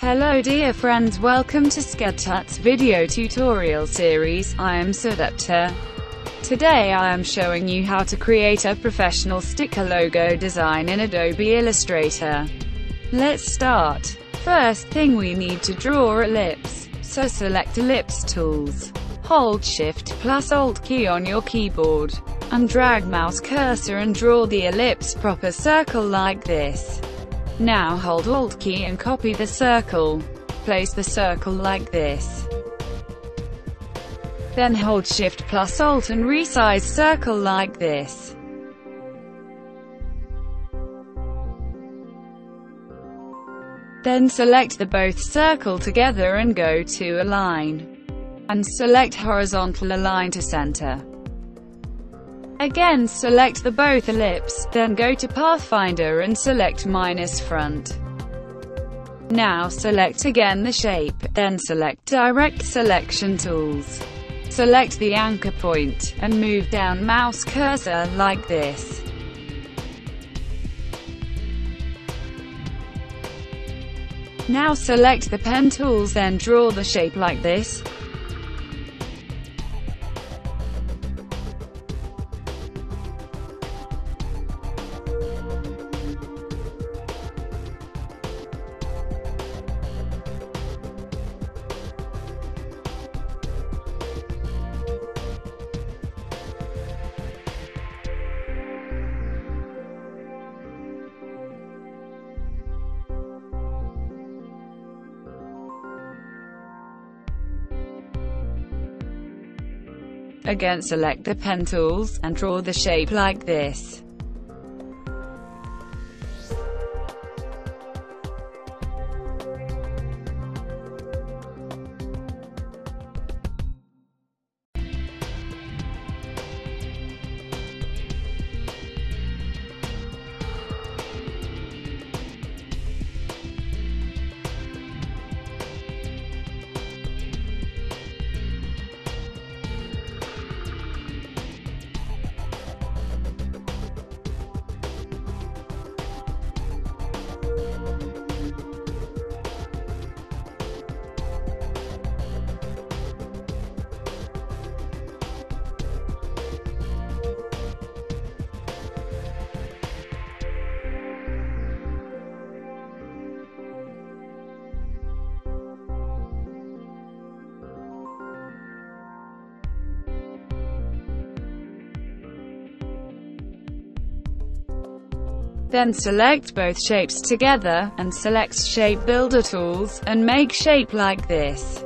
Hello dear friends, welcome to Sked Tuts video tutorial series. I am Sudipta. Today I am showing you how to create a professional sticker logo design in Adobe Illustrator. Let's start. First thing we need to draw ellipse, so select ellipse tools. Hold Shift plus Alt key on your keyboard, and drag mouse cursor and draw the ellipse proper circle like this. Now hold Alt key and copy the circle. Place the circle like this. Then hold Shift plus Alt and resize circle like this. Then select the both circle together and go to Align. And select Horizontal Align to Center. Again select the both ellipse, then go to Pathfinder and select minus front. Now select again the shape, then select Direct Selection Tools. Select the anchor point, and move down mouse cursor like this. Now select the pen tools, then draw the shape like this. Again select the pen tools, and draw the shape like this. Then select both shapes together, and select Shape Builder Tools, and make shape like this.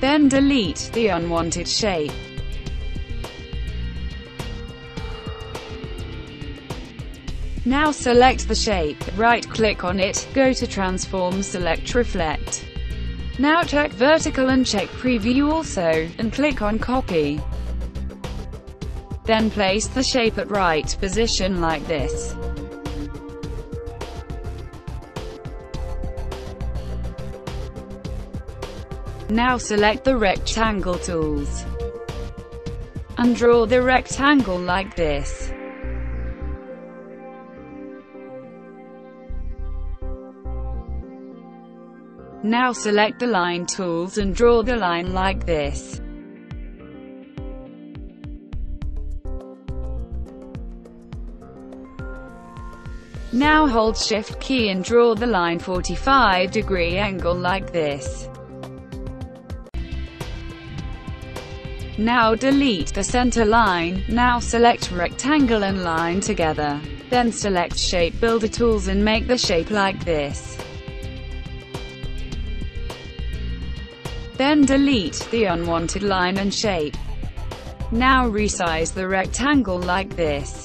Then delete the unwanted shape. Now select the shape, right-click on it, go to Transform, select Reflect. Now check Vertical and check Preview also, and click on Copy. Then place the shape at right position like this. Now select the rectangle tools. And draw the rectangle like this. Now select the line tools and draw the line like this. Now hold Shift key and draw the line 45-degree angle like this. Now delete the center line. Now select rectangle and line together. Then select Shape Builder Tools and make the shape like this. Then delete the unwanted line and shape. Now resize the rectangle like this.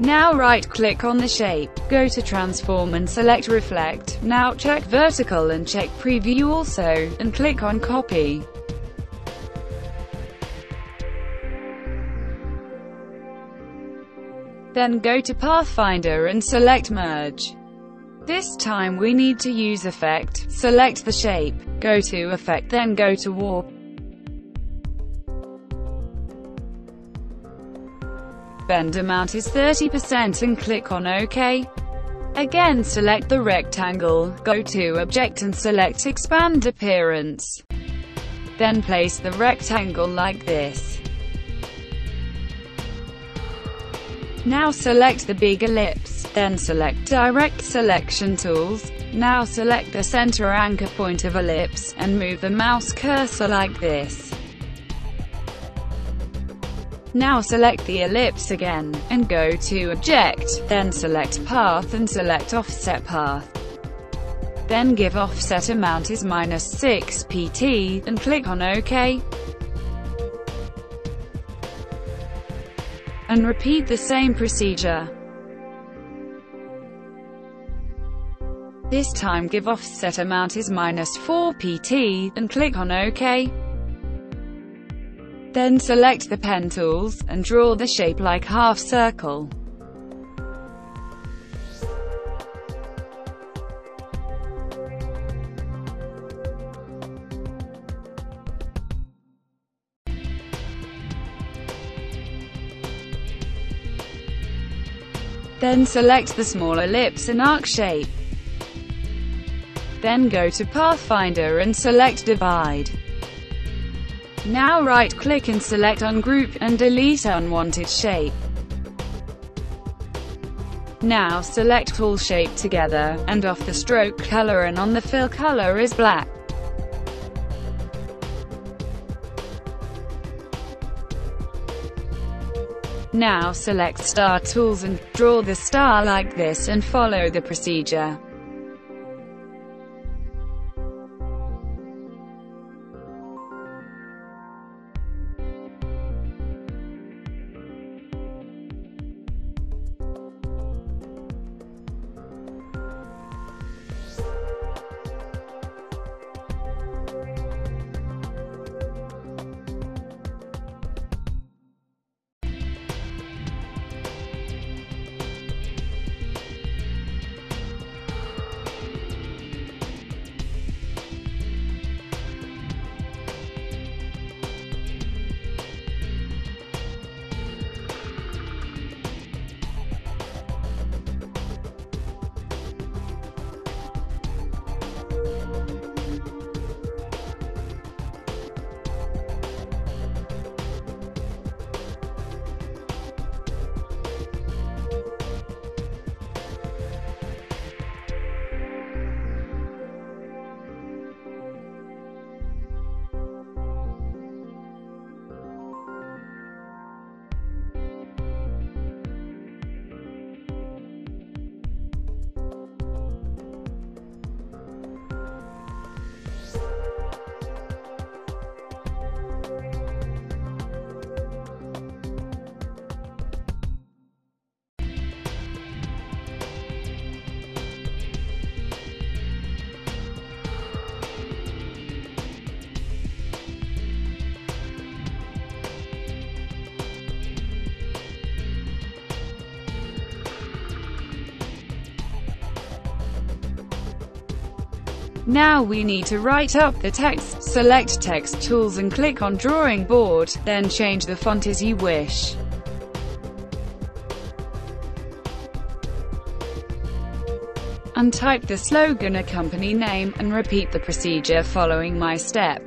Now right-click on the shape, go to Transform and select Reflect. Now check Vertical and check Preview also, and click on Copy. Then go to Pathfinder and select Merge. This time we need to use Effect, select the shape, go to Effect then go to Warp. spend amount is 30% and click on OK. Again, select the rectangle, go to Object and select Expand Appearance. Then place the rectangle like this. Now select the big ellipse, then select Direct Selection Tools. Now select the center anchor point of ellipse, and move the mouse cursor like this. Now select the ellipse again, and go to Object, then select Path and select Offset Path. Then give offset amount is -6 PT, and click on OK. And repeat the same procedure. This time give offset amount is -4 PT, and click on OK. Then select the pen tools, and draw the shape like half circle. Then select the small ellipse and arc shape. Then go to Pathfinder and select Divide. Now right-click and select Ungroup, and delete unwanted shape. Now select all shape together, and off the stroke color and on the fill color is black. Now select Star Tools and draw the star like this and follow the procedure. Now we need to write up the text. Select Text Tools and click on Drawing Board, then change the font as you wish. And type the slogan or company name, and repeat the procedure following my step.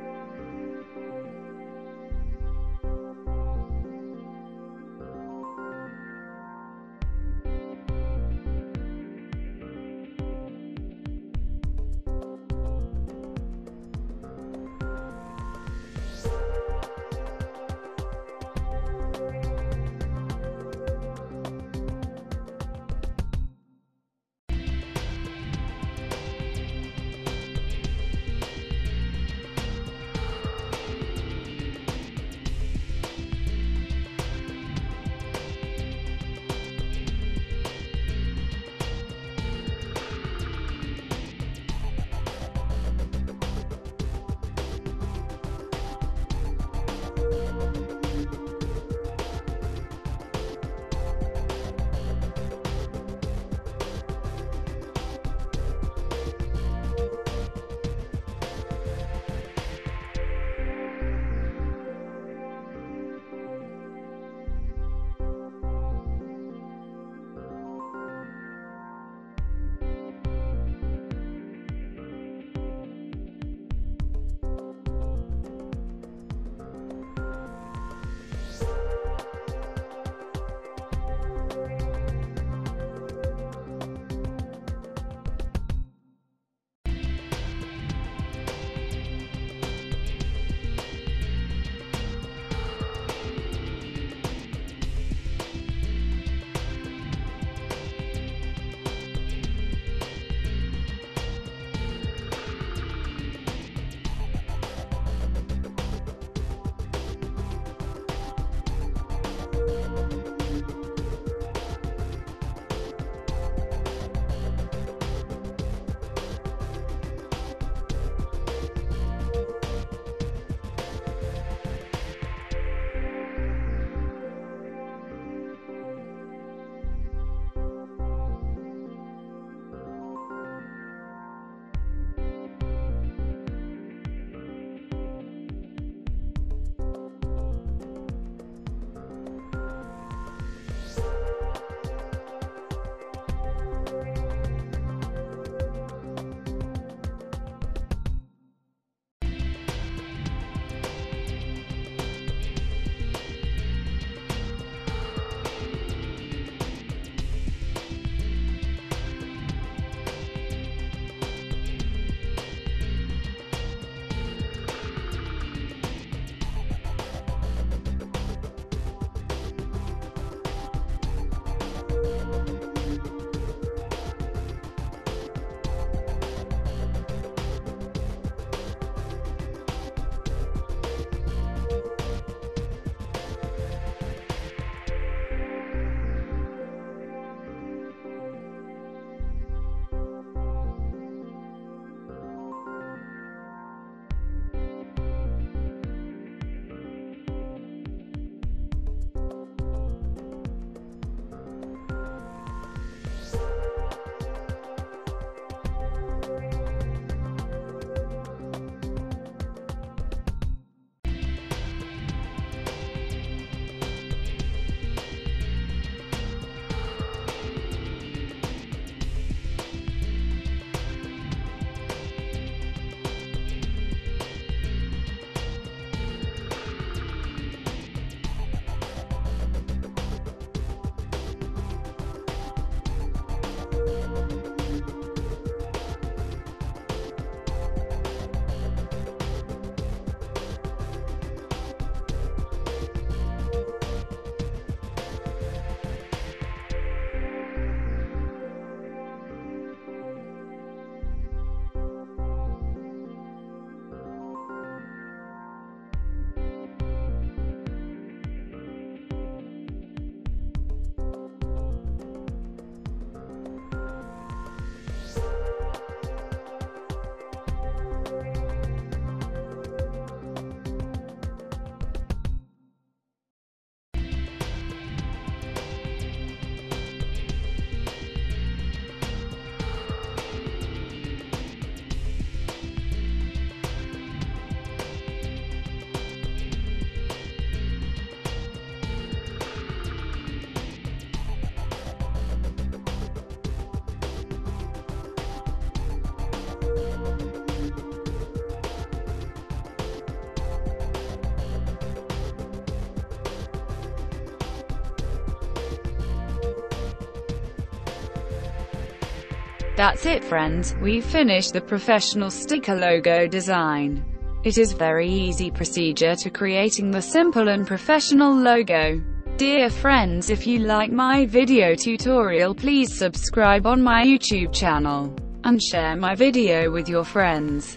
That's it friends, we've finished the professional sticker logo design. It is very easy procedure to creating the simple and professional logo. Dear friends, if you like my video tutorial, please subscribe on my YouTube channel and share my video with your friends.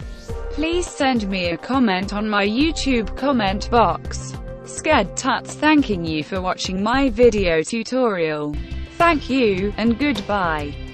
Please send me a comment on my YouTube comment box. Sked Tuts thanking you for watching my video tutorial. Thank you, and goodbye.